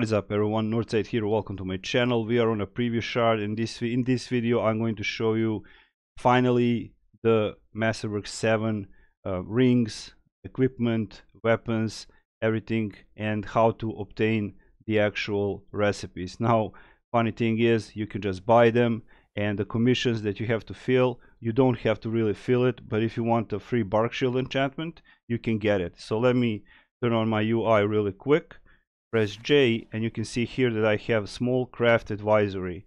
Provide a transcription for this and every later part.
What is up everyone, Northside here, welcome to my channel. We are on a preview shard. In this video I'm going to show you finally the Masterwork 7 rings, equipment, weapons, everything, and how to obtain the actual recipes. Now funny thing is, you can just buy them, and the commissions that you have to fill, you don't have to really fill it, but if you want a free Barkshield enchantment, you can get it. So let me turn on my UI really quick, press J, and you can see here that I have small craft advisory,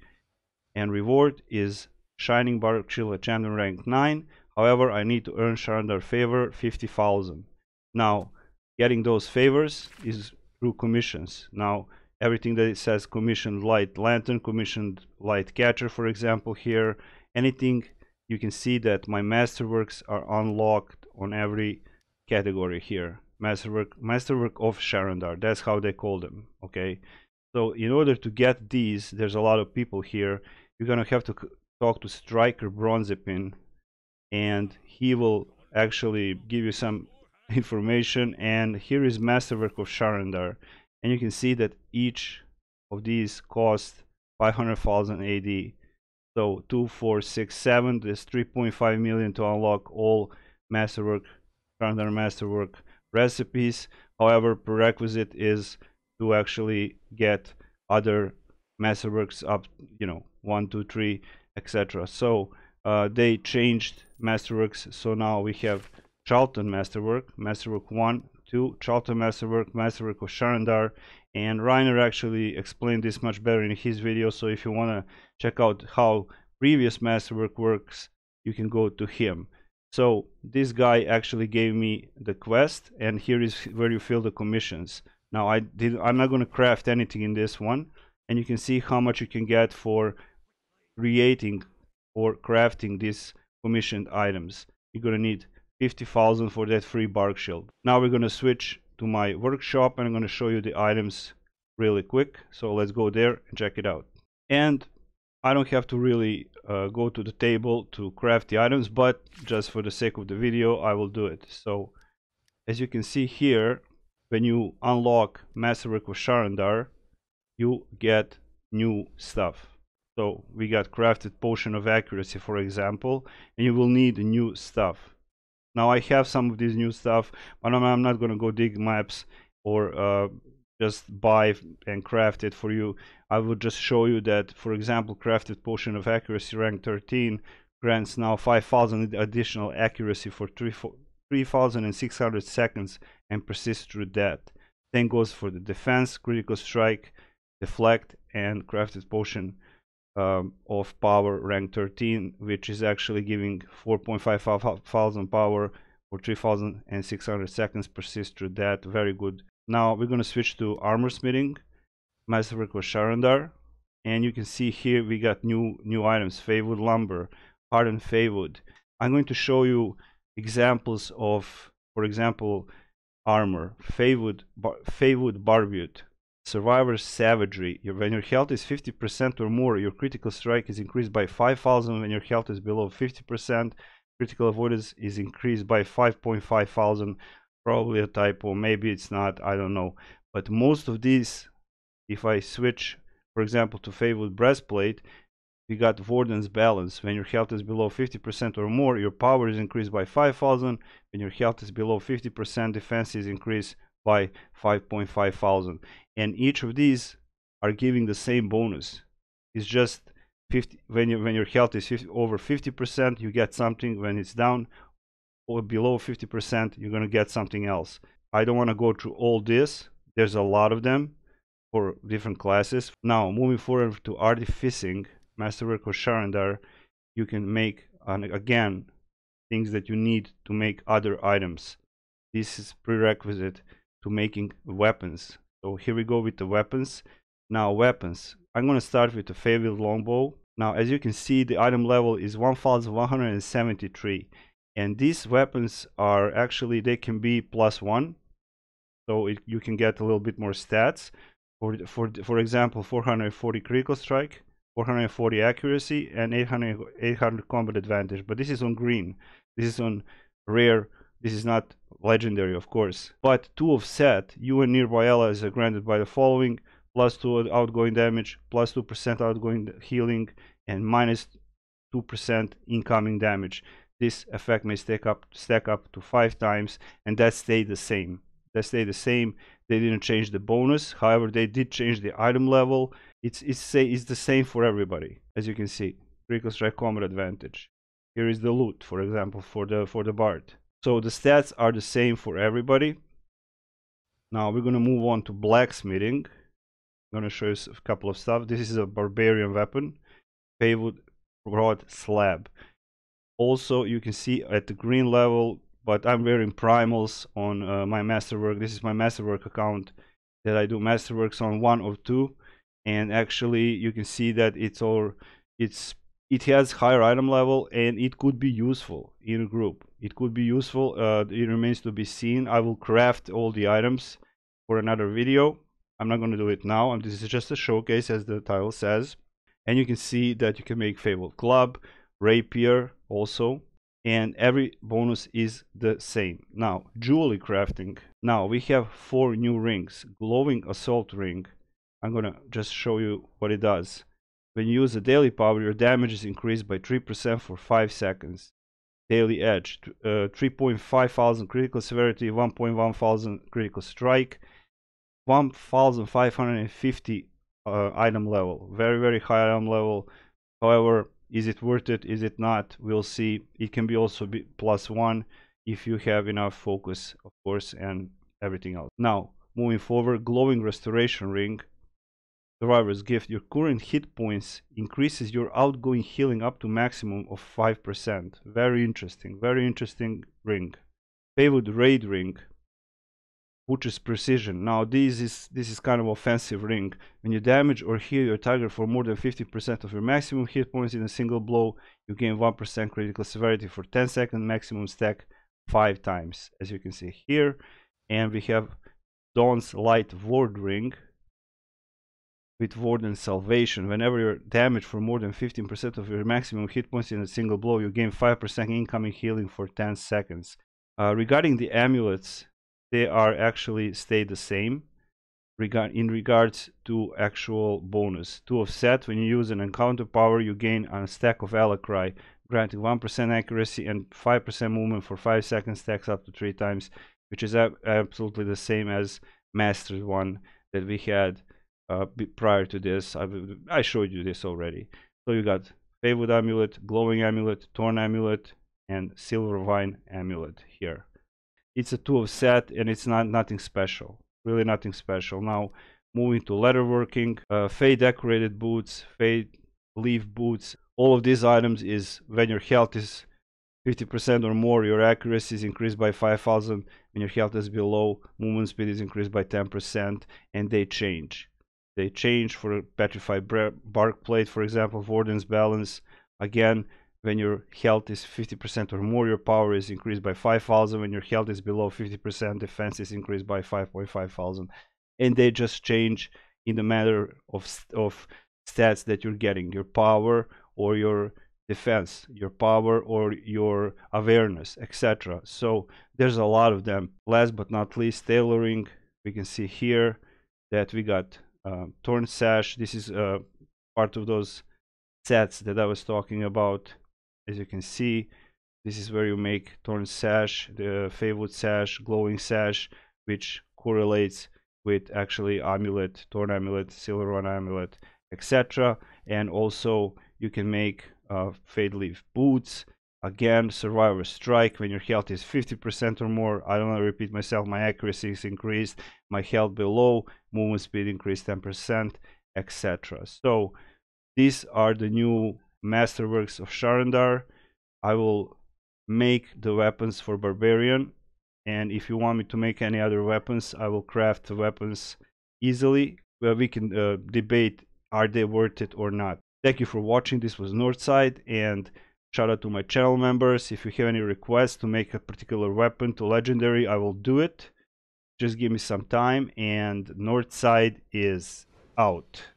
and reward is Shining Barkshield enchantment rank 9. However, I need to earn Sharandar favor 50,000. Now getting those favors is through commissions. Now everything that it says commissioned light lantern, commissioned light catcher, for example, here, anything, you can see that my masterworks are unlocked on every category here. Masterwork of Sharandar, that's how they call them. Okay, so in order to get these, there's a lot of people here. You're gonna have to talk to Striker Bronzepin, and he will actually give you some information. And here is Masterwork of Sharandar, and you can see that each of these cost 500,000 AD. So 2, 4, 6, 7. There's 3.5 million to unlock all Masterwork, Sharandar Masterwork recipes. However, prerequisite is to actually get other Masterworks up, you know, 1, 2, 3, etc. So they changed Masterworks, so now we have Charlton Masterwork, Masterwork 1, 2, Charlton Masterwork, Masterwork of Sharandar, and Reiner actually explained this much better in his video. So if you want to check out how previous Masterwork works, you can go to him. So this guy actually gave me the quest, and here is where you fill the commissions. Now I'm not going to craft anything in this one, and you can see how much you can get for creating or crafting these commissioned items. You're going to need 50,000 for that free Barkshield. Now we're going to switch to my workshop, and I'm going to show you the items really quick. So let's go there and check it out. And I don't have to really go to the table to craft the items, but just for the sake of the video I will do it. So as you can see here, when you unlock Masterwork of Sharandar, you get new stuff. So we got crafted Potion of Accuracy, for example, and you will need new stuff. Now I have some of these new stuff, but I'm not going to go dig maps or just buy and craft it for you. I will just show you that, for example, crafted Potion of Accuracy rank 13 grants now 5,000 additional accuracy for 3,600 seconds and persists through that. Same goes for the defense, critical strike, deflect, and crafted Potion of Power rank 13, which is actually giving 4,500 power for 3,600 seconds, persists through that. Very good. Now we're going to switch to armor smithing, Masterwork of Sharandar, and you can see here we got new items: Feywood Lumber, Hardened Feywood. I'm going to show you examples of, for example, armor, Feywood Barbute, Survivor Savagery. When your health is 50% or more, your critical strike is increased by 5,000. When your health is below 50%, critical avoidance is increased by 5,500. Probably a typo, maybe it's not, I don't know. But most of these, if I switch, for example, to Favored Breastplate, we got Warden's Balance. When your health is below 50% or more, your power is increased by 5,000. When your health is below 50%, defense is increased by 5,500. And each of these are giving the same bonus. It's just when your health is over 50%, you get something. When it's down or below 50%, you're going to get something else. I don't want to go through all this. There's a lot of them for different classes. Now moving forward to artificing, Masterwork of Sharandar, you can make again things that you need to make other items. This is prerequisite to making weapons. So here we go with the weapons. Now weapons, I'm going to start with the Feywood Longbow. Now as you can see, the item level is 1173. And these weapons are actually, they can be +1, so you can get a little bit more stats. For example, 440 critical strike, 440 accuracy, and 800 combat advantage. But this is on green, this is on rare, this is not legendary, of course. But to offset, you and nearby allies are granted by the following: plus 2 outgoing damage, plus 2% outgoing healing, and minus 2% incoming damage. This effect may stack up to 5 times, and that stayed the same. They didn't change the bonus, however they did change the item level. It's the same for everybody, as you can see. Critical Strike Combat Advantage. Here is the loot, for example, for the Bard. So the stats are the same for everybody. Now we're gonna move on to blacksmithing. I'm gonna show you a couple of stuff. This is a barbarian weapon, Feywood Broad Slab. Also, you can see at the green level, but I'm wearing primals on my Masterwork. This is my Masterwork account that I do Masterworks on 1 or 2, and actually you can see that it has higher item level and it could be useful in a group. It could be useful. It remains to be seen. I will craft all the items for another video. I'm not going to do it now. This is just a showcase, as the title says. And you can see that you can make Fabled Club, Rapier also, and every bonus is the same. Now, jewelry crafting. Now we have 4 new rings. Glowing Assault Ring. I'm going to just show you what it does. When you use a daily power, your damage is increased by 3% for 5 seconds. Daily Edge, 3,500 critical severity, 1,100 critical strike, 1,550 item level. Very, very high item level. However, is it worth it? Is it not? We'll see. It can be also be +1 if you have enough focus, of course, and everything else. Now, moving forward, Glowing Restoration Ring. Survivor's Gift, your current hit points increases your outgoing healing up to maximum of 5%. Very interesting ring. Favored Raid Ring, which is Precision. Now this is kind of offensive ring. When you damage or heal your target for more than 50% of your maximum hit points in a single blow, you gain 1% critical severity for 10 seconds, maximum stack 5 times, as you can see here. And we have Dawn's Light Ward Ring. With Warden Salvation, whenever you're damaged for more than 15% of your maximum hit points in a single blow, you gain 5% incoming healing for 10 seconds. Regarding the amulets, they are actually stay the same in regards to actual bonus. To offset, when you use an encounter power, you gain a stack of Alacry, granting 1% accuracy and 5% movement for 5 seconds, stacks up to 3 times, which is absolutely the same as Mastered one that we had. Prior to this, I showed you this already. So you got Feywood Amulet, Glowing Amulet, Torn Amulet, and Silvervine Amulet here. It's a 2 of set, and it's nothing special. Really nothing special. Now, moving to leatherworking, Fae Decorated Boots, Fade Leaf Boots. All of these items is when your health is 50% or more, your accuracy is increased by 5,000. When your health is below, movement speed is increased by 10%, and they change. They change for Petrified Bark Plate, for example, Warden's Balance. Again, when your health is 50% or more, your power is increased by 5,000. When your health is below 50%, defense is increased by 5,500. And they just change in the matter of stats that you're getting. Your power or your defense, your power or your awareness, etc. So there's a lot of them. Last but not least, tailoring. We can see here that we got Torn Sash. This is part of those sets that I was talking about. As you can see, this is where you make Torn Sash, the Feywood Sash, Glowing Sash, which correlates with actually Amulet, Torn Amulet, Silverone Amulet, etc. And also you can make Fade Leaf Boots. Again, Survivor Strike, when your health is 50% or more, I don't want to repeat myself, my accuracy is increased, my health below, movement speed increased 10%, etc. So, these are the new Masterworks of Sharandar. I will make the weapons for Barbarian, and if you want me to make any other weapons, I will craft the weapons easily, where we can debate, are they worth it or not. Thank you for watching, this was Northside, and shout out to my channel members. If you have any requests to make a particular weapon to legendary, I will do it. Just give me some time, and Northside is out.